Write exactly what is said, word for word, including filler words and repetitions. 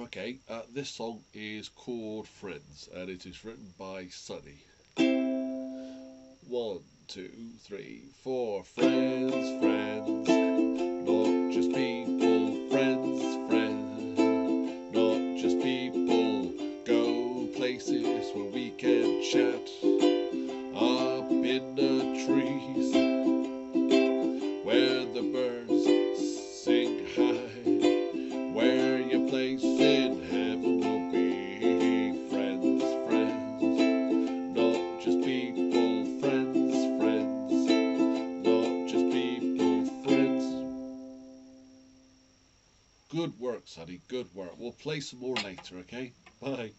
Okay, uh, this song is called Friends, and it is written by Sunny. One, two, three, four. Friends, friends, not just people. Friends, friends, not just people. Go places where we can chat, up in the trees, where the birds sing high, where your place in heaven will be. Friends, friends, not just people. Friends, friends, not just people. Friends. Good work, Sunny, good work. We'll play some more later, okay? Bye.